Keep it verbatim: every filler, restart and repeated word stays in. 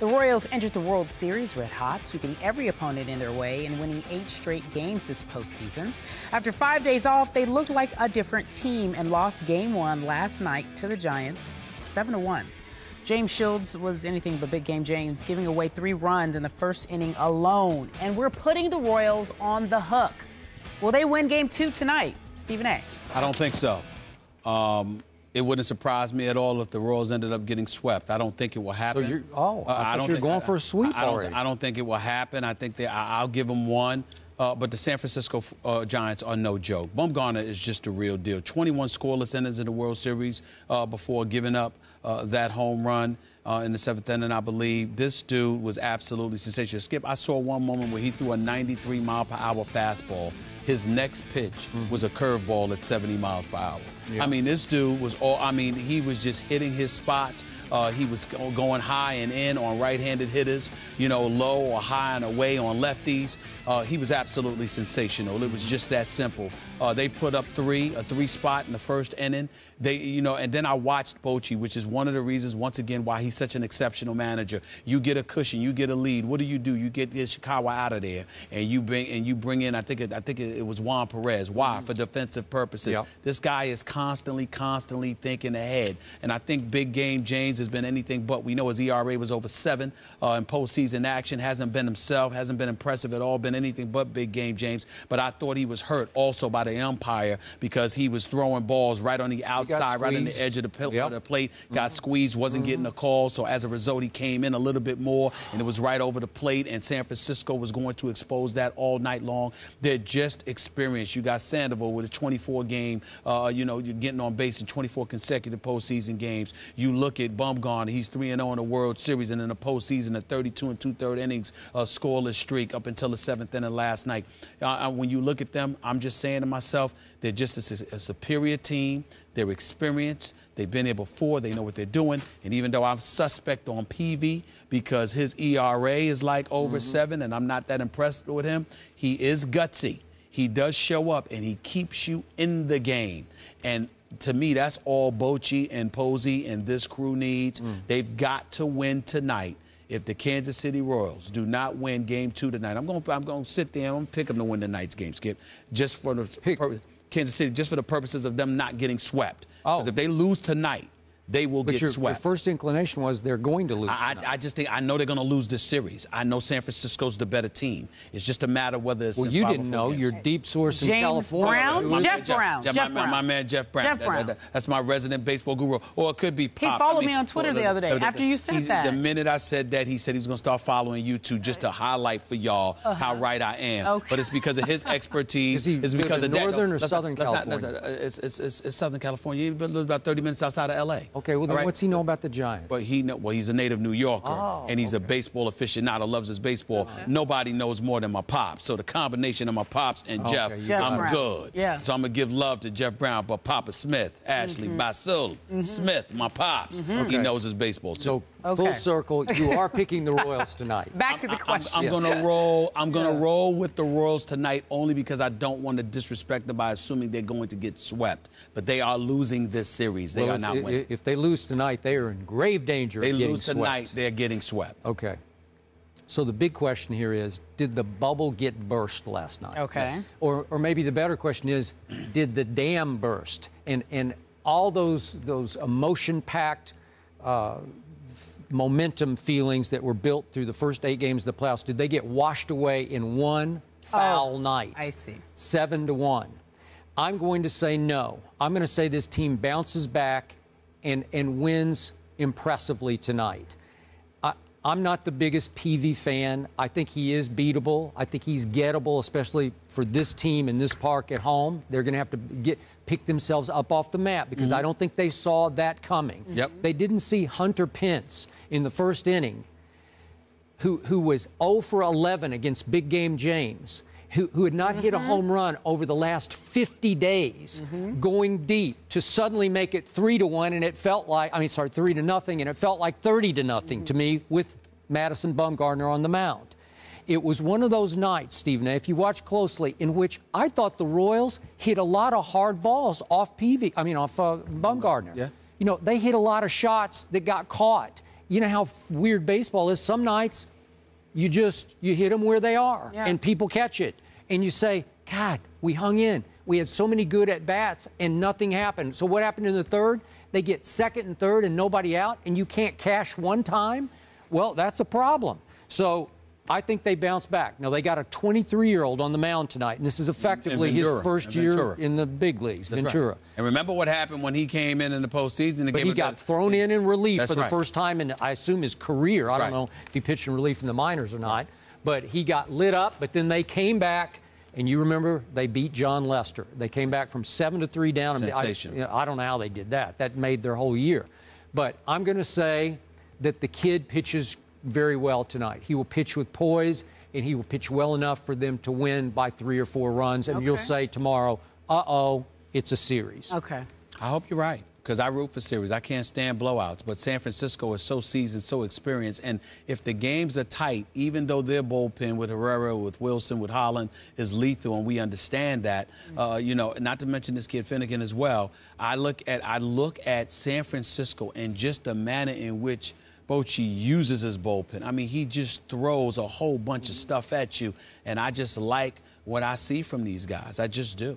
The Royals entered the World Series red hot, sweeping every opponent in their way and winning eight straight games this postseason. After five days off, they looked like a different team and lost game one last night to the Giants, seven to one. James Shields was anything but big game James, giving away three runs in the first inning alone. And we're putting the Royals on the hook. Will they win game two tonight, Stephen A? I don't think so. Um, it wouldn't surprise me at all if the Royals ended up getting swept. I don't think it will happen. So you're, oh, uh, I, I don't you're going I, for a sweep I, I already. Don't, I don't think it will happen. I think they, I, I'll give them one. Uh, but the San Francisco uh, Giants are no joke. Bumgarner is just the real deal. twenty-one scoreless innings in the World Series uh, before giving up uh, that home run uh, in the seventh inning, I believe. This dude was absolutely sensational. Skip, I saw one moment where he threw a ninety-three mile per hour fastball. His next pitch was a curveball at seventy miles per hour. Yeah. I mean, this dude was all, I mean, he was just hitting his spots. Uh, he was going high and in on right-handed hitters, you know, low or high and away on lefties. Uh, he was absolutely sensational. It was just that simple. Uh, they put up three, a three spot in the first inning. They, you know, and then I watched Bochy, which is one of the reasons, once again, why he's such an exceptional manager. You get a cushion, you get a lead. What do you do? You get Ishikawa out of there, and you bring and you bring in. I think it, I think it was Juan Perez. Why? For defensive purposes. Yep. This guy is constantly, constantly thinking ahead, and I think big game James has been anything but. We know his E R A was over seven uh, in postseason action. Hasn't been himself. Hasn't been impressive at all. Been anything but big game James. But I thought he was hurt also by the umpire because he was throwing balls right on the outside. Outside, right on the edge of the, yep. of the plate, got mm-hmm. squeezed, wasn't mm-hmm. getting a call. So as a result, he came in a little bit more, and it was right over the plate. And San Francisco was going to expose that all night long. They're just experienced. You got Sandoval with a twenty-four game, uh, you know, you're getting on base in twenty-four consecutive postseason games. You look at Bumgarner; he's three and oh in the World Series, and in the postseason, a thirty-two and two-thirds innings uh, scoreless streak up until the seventh inning last night. Uh, when you look at them, I'm just saying to myself, they're just a, a superior team. They're experienced. They've been here before. They know what they're doing. And even though I'm suspect on P V because his E R A is like over mm-hmm. seven, and I'm not that impressed with him, he is gutsy. He does show up, and he keeps you in the game. And to me, that's all Bochy and Posey and this crew needs. Mm. They've got to win tonight. If the Kansas City Royals do not win game two tonight, I'm going to I'm going to sit there and I'm going to pick them to win tonight's game, Skip, just for the purpose. Kansas City, just for the purposes of them not getting swept. Because oh. if they lose tonight, they will but get your, swept. Your first inclination was they're going to lose I, I, I just think, I know they're going to lose this series. I know San Francisco's the better team. It's just a matter of whether it's Well, you didn't know. Games. Your deep source James in California. Brown? Was, Jeff, Jeff Brown. Jeff, Jeff my, Brown. My man, Jeff Brown. Jeff Brown. That, that, that, that's my resident baseball guru. Or it could be Pop. He followed I mean, me on Twitter the, the other day the, after the, you said that. The minute I said that, he said he was going to start following you two just to highlight for y'all uh-huh. how right I am. Okay. But it's because of his expertise. It's because of that. Northern or Southern California? It's Southern California. He lives about thirty minutes outside of L A. Okay, well, then right. what's he know about the Giants? But he know, well, he's a native New Yorker, oh, and he's okay. a baseball aficionado, loves his baseball. Okay. Nobody knows more than my pops. So the combination of my pops and okay, Jeff, Jeff I'm Brown. good. Yeah. So I'm going to give love to Jeff Brown, but Papa Smith, Ashley, mm-hmm. Basil, mm-hmm. Smith, my pops, mm-hmm. okay. he knows his baseball, too. So okay. full circle, you are picking the Royals tonight. Back to the question. I'm, I'm, I'm yes. going to roll I'm going to yeah. roll with the Royals tonight only because I don't want to disrespect them by assuming they're going to get swept. But they are losing this series. They well, are not it, winning. It, If they lose tonight, they are in grave danger of getting swept. They lose tonight, they're getting swept. Okay. So the big question here is, did the bubble get burst last night? Okay. Yes. Or, or maybe the better question is, did the dam burst? And and all those those emotion-packed, uh, momentum feelings that were built through the first eight games of the playoffs, did they get washed away in one foul oh, night? I see. Seven to one. I'm going to say no. I'm going to say this team bounces back And, and wins impressively tonight. I, I'm not the biggest P V fan. I think he is beatable. I think he's gettable, especially for this team in this park at home. They're going to have to get pick themselves up off the map because mm-hmm. I don't think they saw that coming. Yep. They didn't see Hunter Pence in the first inning, who, who was oh for eleven against Big Game James, who, who had not mm-hmm. hit a home run over the last fifty days, mm-hmm. going deep to suddenly make it three to one, and it felt like I mean, sorry, three to nothing, and it felt like thirty to nothing mm-hmm. to me with Madison Bumgarner on the mound. It was one of those nights, Stephen, if you watch closely, in which I thought the Royals hit a lot of hard balls off P V. I mean, off uh, Bumgarner. Yeah. You know, they hit a lot of shots that got caught. you know how weird baseball is. Some nights you just you hit them where they are, yeah. and people catch it. And you say, God, we hung in. We had so many good at-bats, and nothing happened. So what happened in the third? They get second and third and nobody out, and you can't cash one time? Well, that's a problem. So I think they bounce back. Now, they got a twenty-three-year-old on the mound tonight, and this is effectively his first year in the big leagues, Ventura. Right. And remember what happened when he came in in the postseason? The but game he got the, thrown in in relief for the right. first time in, I assume, his career. That's I don't right. know if he pitched in relief in the minors or not. But he got lit up, but then they came back. And you remember they beat John Lester. They came back from seven to three down. Sensational. I, you know, I don't know how they did that. That made their whole year. But I'm going to say that the kid pitches very well tonight. He will pitch with poise, and he will pitch well enough for them to win by three or four runs. And okay. you'll say tomorrow, uh-oh, it's a series. Okay. I hope you're right. Because I root for series. I can't stand blowouts. But San Francisco is so seasoned, so experienced. And if the games are tight, even though their bullpen with Herrera, with Wilson, with Holland is lethal, and we understand that, uh, you know, not to mention this kid Finnegan as well, I look at I look at San Francisco and just the manner in which Bochy uses his bullpen. I mean, he just throws a whole bunch of stuff at you. And I just like what I see from these guys. I just do.